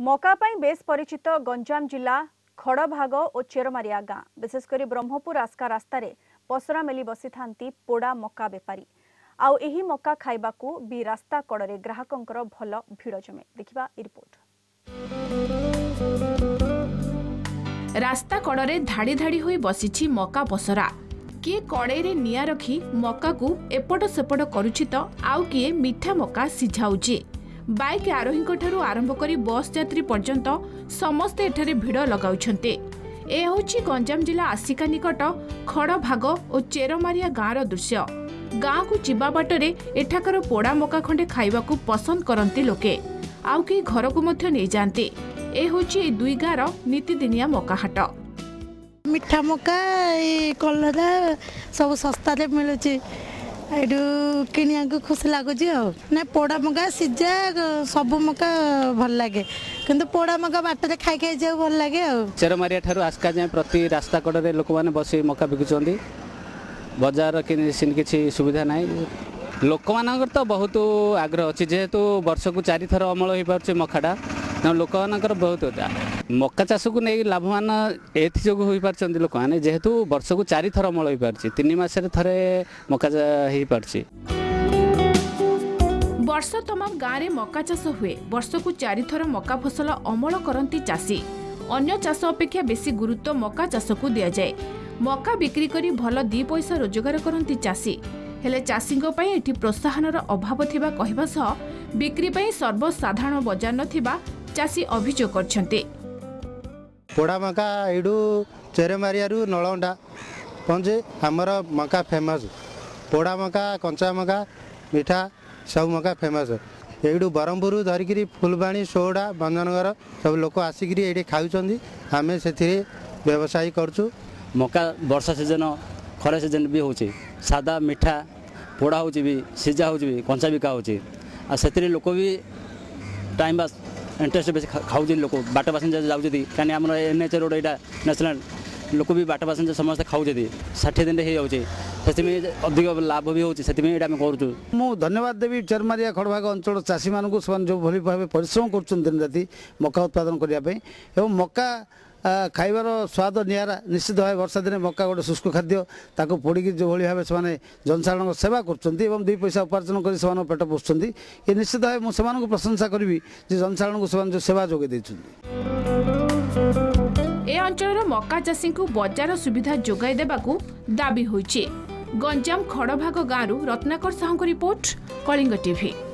मका Pi base परिचित गंजाम जिला खड़भाग और चेरमारिया गाँ विशेषकर ब्रह्मपुर आस्का रास्त पसरा मेली बसी था पोड़ा मका बेपारी आउ एही मका खाइबा को भी रास्ता कड़े ग्राहकों भल भिड़ जमे। देखिबा ए रिपोर्ट। रास्ता कड़े धाड़ी धाड़ी होई बसी मका पसरा किए कड़े रे निया रखी मका को एपट सेपट करुछि तो आउ किए मिठा मका सिझाउछि। बाइक आरोहींको ठारू आरंभ करी बस यात्री पर्यंत समस्ते एठारे भिड़ लगाउछन्ते। ए होछि गंजाम जिला आसिका निकट खड़भाग और चेरमारिया गाँर दृश्य। गाँ को जीवा बाटरे एठाकर पोड़ा मका खंडे खाइबाकू पसंद करते लोके आउ के घर को मध्य नै जानते। ए होछि दुई गाँर नीतिदिनिया मका हाट। मिठा मका कलरा सब सस्ता रे मिलुछि खुश लगुच पोड़ा मका सीझा सब मका भल लगे किंतु पोड़ा मका बाटर खाई खाई जाओ भल लगे। चेरमारिया ठारू आस्का जाए प्रति रास्ता कड़े लोक मैंने बस मका बिकुंट बजार कि सुविधा ना लोक मान तो बहुत आग्रह अच्छी जेहेतु वर्ष को चार थर अमल हो पारे मकाटा लोक मानक बहुत मका चाष को नहीं लाभवान एथि हो पार्टी लोक मैंने जेहेतु वर्ष को चार थर अमल हो पारे तीन मसरे थे मका हो पारे। वर्ष तमाम गाँव में मका चाष हुए। वर्ष को चार थर मका फसल अमल करती चाषी अन्य चाष अपेक्षा बेसी गुरुत्व मका चाष को दि जाए। मका बिक्री कर भल दी पैसा रोजगार करती चाषी हेले चाषी एठी प्रोत्साहन अभाव थिबा कहिबा सह बिक्री पर सर्वसाधारण बजार नथिबा चाषी अभियोग करछन्ते। पोड़ा मका एडू चेरमारियारू नळंडा पंजे हमर मका फेमस। पोड़ा मका कंचा मका मिठा सब मका फेमस। एडू ब्रह्मपुर धरिकी फुलबाणी सोडा बंजनगर सब लोक आसिक खाऊँगी आम से व्यवसाय करचु। मका वर्षा सीजन खरा सीजन भी होची सादा मिठा पोड़ा होची भी सीझा होची भी कंचा बिका होची आ से लोक भी टाइम पास इंटरेस्ट बेस खाऊ लोक बाट पासेंजर जाऊँगी कहीं आम एनएच रोड यहाँ नेशनल लोक भी बाट पासेंजर समस्ते खाऊँगी 60 दिन हो अधिक लाभ भी होती करूँ। मु धन्यवाद देवी चेरमारिया खड़भाग अंचल चाषी मानू से जो भली भाव परिश्रम कर दिन राति मका उत्पादन करने और मका खाइबार स्वाद निरा निश्चित भाव वर्षा दिन मका गोटे शुष्क खाद्य ताको पोड़ी जो भाई भाव से जनसाधारण सेवा कर दुई पैसा उपार्जन कर पेट पोषुंट ये निश्चित भाव मुझे प्रशंसा करी जनसाधारण को जो सेवा जोगे ए अंचल मका चाषी को बजार सुविधा जोगाई देबाकू दाबी होइछे। गंजाम खड़भाग गाँव रत्नाकर साहू रिपोर्ट कलिंग टीवी।